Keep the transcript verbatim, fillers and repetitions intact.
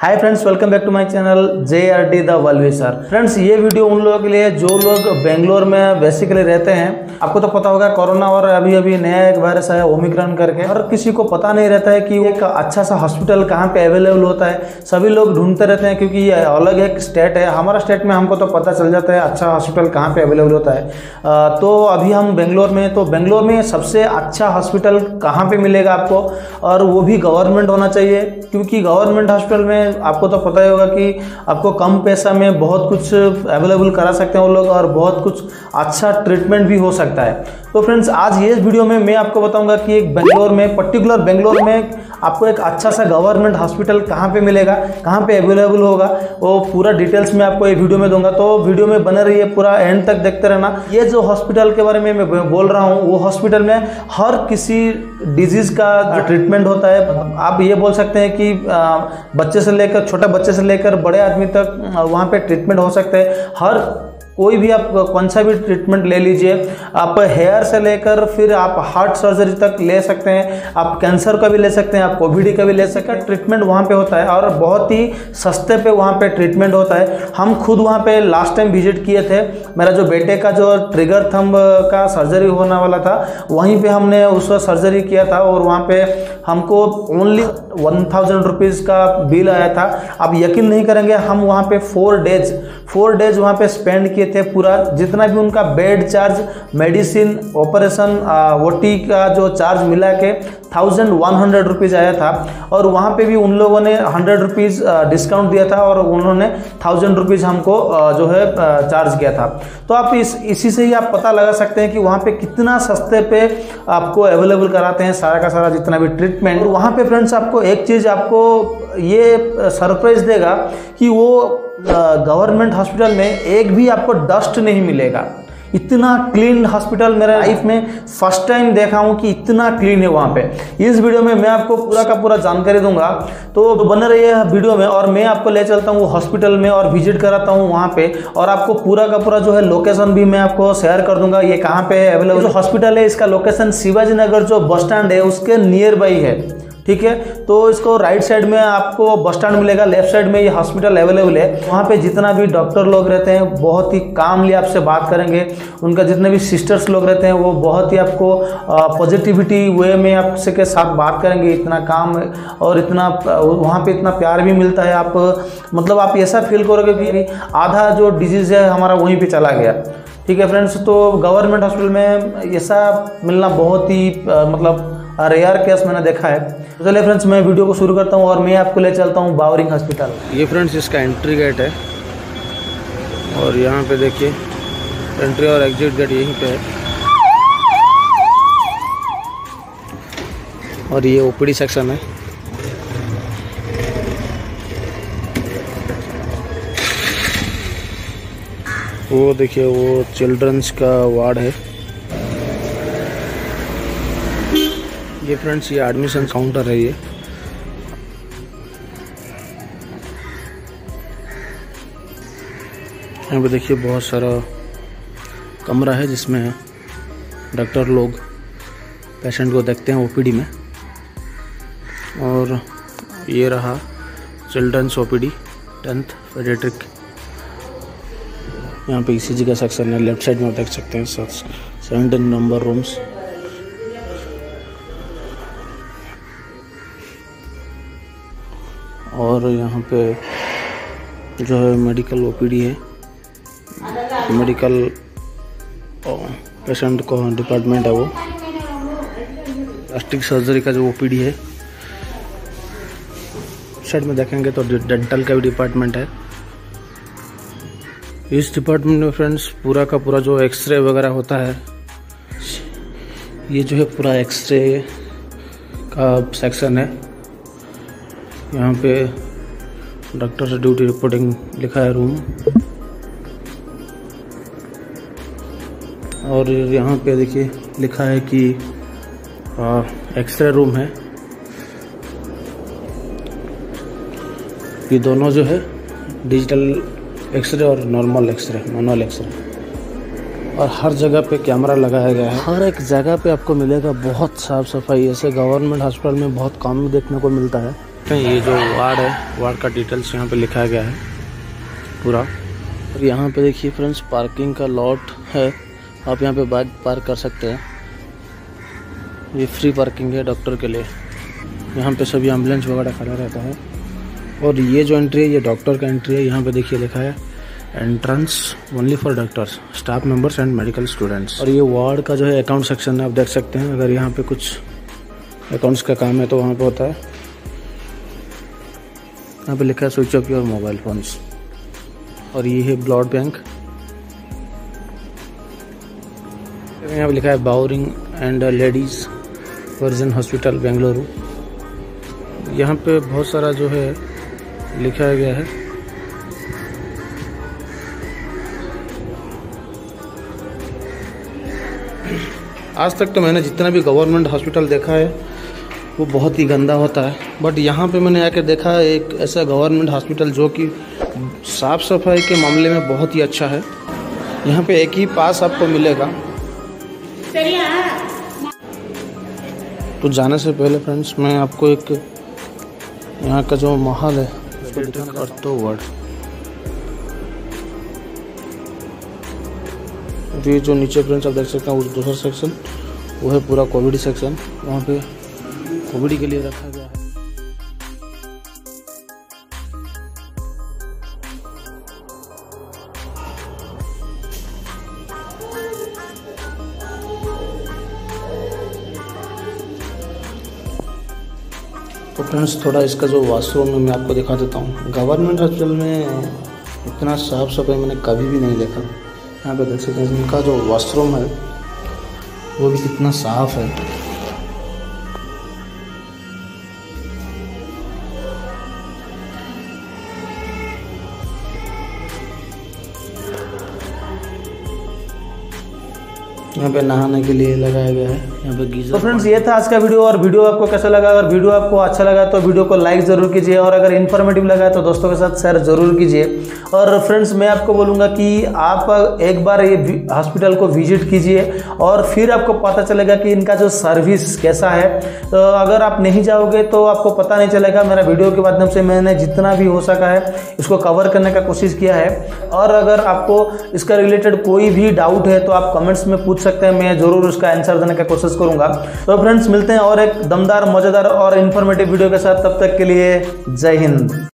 Hi friends, welcome back to my channel J R D the wellwisher. Friends, ये video उन लोगों के लिए जो लोग बेंगलोर में बेसिकली रहते हैं। आपको तो पता होगा कोरोना और अभी अभी नया एक वायरस है ओमिक्रॉन करके, और किसी को पता नहीं रहता है कि एक अच्छा सा हॉस्पिटल कहाँ पे अवेलेबल होता है। सभी लोग ढूंढते रहते हैं क्योंकि ये अलग एक स्टेट है। हमारा स्टेट में हमको तो पता चल जाता है अच्छा हॉस्पिटल कहाँ पर अवेलेबल होता है। तो अभी हम बेंगलोर में, तो बेंगलोर में सबसे अच्छा हॉस्पिटल कहाँ पर मिलेगा आपको, और वो भी गवर्नमेंट होना चाहिए, क्योंकि गवर्नमेंट हॉस्पिटल में आपको तो पता ही होगा कि आपको कम पैसा में बहुत कुछ अवेलेबल करा सकते हैं वो लोग, और बहुत कुछ अच्छा ट्रीटमेंट भी हो सकता है। तो फ्रेंड्स, आज ये वीडियो में मैं आपको बताऊंगा कि एक बेंगलोर में, पर्टिकुलर बेंगलोर में आपको एक अच्छा सा गवर्नमेंट हॉस्पिटल कहाँ पे मिलेगा, कहाँ पे अवेलेबल होगा, वो पूरा डिटेल्स में आपको ये वीडियो में दूंगा। तो वीडियो में बने रहिए, पूरा एंड तक देखते रहना। ये जो हॉस्पिटल के बारे में मैं बोल रहा हूँ, वो हॉस्पिटल में हर किसी डिजीज़ का ट्रीटमेंट होता है। आप ये बोल सकते हैं कि बच्चे से लेकर, छोटे बच्चे से लेकर बड़े आदमी तक वहाँ पे ट्रीटमेंट हो सकता है। हर कोई भी आप कौन सा भी ट्रीटमेंट ले लीजिए, आप हेयर से लेकर फिर आप हार्ट सर्जरी तक ले सकते हैं, आप कैंसर का भी ले सकते हैं, आप कोविड का भी ले सकते हैं। ट्रीटमेंट वहाँ पे होता है और बहुत ही सस्ते पे वहाँ पे ट्रीटमेंट होता है। हम खुद वहाँ पे लास्ट टाइम विजिट किए थे। मेरा जो बेटे का जो ट्रिगर थंब का सर्जरी होने वाला था, वहीं पर हमने उसका सर्जरी किया था, और वहाँ पर हमको ओनली वन थाउजेंड रुपीज़ का बिल आया था। आप यकीन नहीं करेंगे, हम वहाँ पर फोर डेज फोर डेज वहाँ पर स्पेंड किए थे। पूरा जितना भी उनका bed charge, medicine, operation, OT का जो चार्ज मिला के थाउजेंड वन हंड्रेड रुपीज़ आया था, और वहाँ पे भी उन लोगों ने हंड्रेड रुपीज़ डिस्काउंट दिया था, और उन्होंने थाउजेंड रुपीज़ हमको जो है चार्ज किया था। तो आप इस इसी से ही आप पता लगा सकते हैं कि वहाँ पे कितना सस्ते पे आपको अवेलेबल कराते हैं सारा का सारा जितना भी ट्रीटमेंट। और वहाँ पर फ्रेंड्स, आपको एक चीज़ आपको ये सरप्राइज़ देगा कि वो गवर्नमेंट हॉस्पिटल में एक भी आपको डस्ट नहीं मिलेगा। इतना क्लीन हॉस्पिटल मेरे लाइफ में फर्स्ट टाइम देखा हूँ कि इतना क्लीन है वहाँ पे। इस वीडियो में मैं आपको पूरा का पूरा जानकारी दूंगा, तो बने रहिए वीडियो में, और मैं आपको ले चलता हूँ हॉस्पिटल में और विजिट कराता हूँ वहाँ पे, और आपको पूरा का पूरा जो है लोकेशन भी मैं आपको शेयर कर दूंगा। ये कहाँ पे है अवेलेबल जो हॉस्पिटल है, इसका लोकेशन शिवाजी नगर जो बस स्टैंड है उसके नियर बाई है, ठीक है। तो इसको राइट साइड में आपको बस स्टैंड मिलेगा, लेफ्ट साइड में ये हॉस्पिटल अवेलेबल है। वहाँ पे जितना भी डॉक्टर लोग रहते हैं बहुत ही कामली आपसे बात करेंगे। उनका जितने भी सिस्टर्स लोग रहते हैं वो बहुत ही आपको पॉजिटिविटी वे में आपसे के साथ बात करेंगे। इतना काम और इतना वहाँ पे इतना प्यार भी मिलता है। आप मतलब आप ऐसा फील करोगे कि आधा जो डिजीज़ है हमारा वहीं पर चला गया, ठीक है फ्रेंड्स। तो गवर्नमेंट हॉस्पिटल में ऐसा मिलना बहुत ही मतलब रेयर केस मैंने देखा है। तो चलिए फ्रेंड्स, मैं वीडियो को शुरू करता हूँ और मैं आपको ले चलता हूँ बावरिंग हॉस्पिटल। ये फ्रेंड्स इसका एंट्री गेट है, और यहाँ पे देखिए एंट्री और एग्जिट गेट यहीं पे है, और ये ओपीडी सेक्शन है। वो देखिए वो चिल्ड्रंस का वार्ड है। ये फ्रेंड्स ये एडमिशन काउंटर है। ये यहाँ पे देखिए बहुत सारा कमरा है जिसमें डॉक्टर लोग पेशेंट को देखते हैं ओपीडी में, और ये रहा चिल्ड्रंस ओपीडी टेंथ पेडियाट्रिक। यहाँ पे ईसीजी का सेक्शन है, लेफ्ट साइड में देख सकते हैं सेवेंटीन नंबर रूम्स। और यहाँ पे जो है मेडिकल ओपीडी है, मेडिकल पेशेंट को डिपार्टमेंट है वो। प्लास्टिक सर्जरी का जो ओपीडी है, साइड में देखेंगे तो डेंटल का भी डिपार्टमेंट है। इस डिपार्टमेंट में फ्रेंड्स पूरा का पूरा जो एक्सरे वगैरह होता है, ये जो है पूरा एक्सरे का सेक्शन है। यहाँ पे डॉक्टर से ड्यूटी रिपोर्टिंग लिखा है रूम, और यहाँ पे देखिए लिखा है कि एक्सरे रूम है। ये दोनों जो है डिजिटल एक्सरे और नॉर्मल एक्सरे, मैनुअल एक्सरे, और हर जगह पे कैमरा लगाया गया है। हर एक जगह पे आपको मिलेगा बहुत साफ सफाई। ऐसे गवर्नमेंट हॉस्पिटल में बहुत कम देखने को मिलता है। सकते हैं ये जो वार्ड है, वार्ड का डिटेल्स यहाँ पे लिखा गया है पूरा। और यहाँ पे देखिए फ्रेंड्स पार्किंग का लॉट है, आप यहाँ पे बाइक पार्क कर सकते हैं। ये फ्री पार्किंग है डॉक्टर के लिए। यहाँ पे सभी एम्बुलेंस वगैरह खड़ा रहता है। और ये जो एंट्री है ये डॉक्टर का एंट्री है। यहाँ पे देखिए लिखा है entrance only for doctors, staff members and medical students. और ये वार्ड का जो है अकाउंट सेक्शन है, आप देख सकते हैं। अगर यहाँ पे कुछ अकाउंट्स का काम है तो वहाँ पे होता है। यहाँ पे लिखा है switch off your mobile phones. और ये है ब्लड बैंक। यहाँ पे लिखा है बाउरिंग and ladies Curzon hospital Bengaluru. यहाँ पे बहुत सारा जो है लिखा गया है। आज तक तो मैंने जितना भी गवर्नमेंट हॉस्पिटल देखा है वो बहुत ही गंदा होता है, बट यहाँ पे मैंने आके देखा है एक ऐसा गवर्नमेंट हॉस्पिटल जो कि साफ़ सफाई के मामले में बहुत ही अच्छा है। यहाँ पे एक ही पास आपको मिलेगा। तो जाने से पहले फ्रेंड्स मैं आपको एक यहाँ का जो माहौल है उसको दिखाना करता हूँ। ये जो नीचे फ्रेंड्स आप देख सकते हैं दूसरा सेक्शन वो है पूरा कोविड सेक्शन। वहाँ पे कोविड के लिए रखा गया है। तो फ्रेंड्स थोड़ा इसका जो वाशरूम है मैं आपको दिखा देता हूँ। गवर्नमेंट हॉस्पिटल में इतना साफ सफाई मैंने कभी भी नहीं देखा। यहाँ पे देख सकते हैं इनका जो वॉशरूम है वो भी कितना साफ है। यहाँ पे नहाने के लिए लगाया गया है। यहाँ पे गीजर। तो फ्रेंड्स ये था आज का वीडियो। और वीडियो आपको कैसा लगा? अगर वीडियो आपको अच्छा लगा तो वीडियो को लाइक जरूर कीजिए, और अगर इन्फॉर्मेटिव लगा तो दोस्तों के साथ शेयर जरूर कीजिए। और फ्रेंड्स मैं आपको बोलूँगा कि आप एक बार ये हॉस्पिटल को विजिट कीजिए और फिर आपको पता चलेगा कि इनका जो सर्विस कैसा है। तो अगर आप नहीं जाओगे तो आपको पता नहीं चलेगा। मेरा वीडियो के माध्यम से मैंने जितना भी हो सका है इसको कवर करने का कोशिश किया है। और अगर आपको इसका रिलेटेड कोई भी डाउट है तो आप कमेंट्स में पूछ सकते हैं, मैं जरूर उसका आंसर देने का कोशिश करूंगा। तो फ्रेंड्स मिलते हैं और एक दमदार, मज़ेदार और इन्फॉर्मेटिव वीडियो के साथ। तब तक के लिए जय हिंद।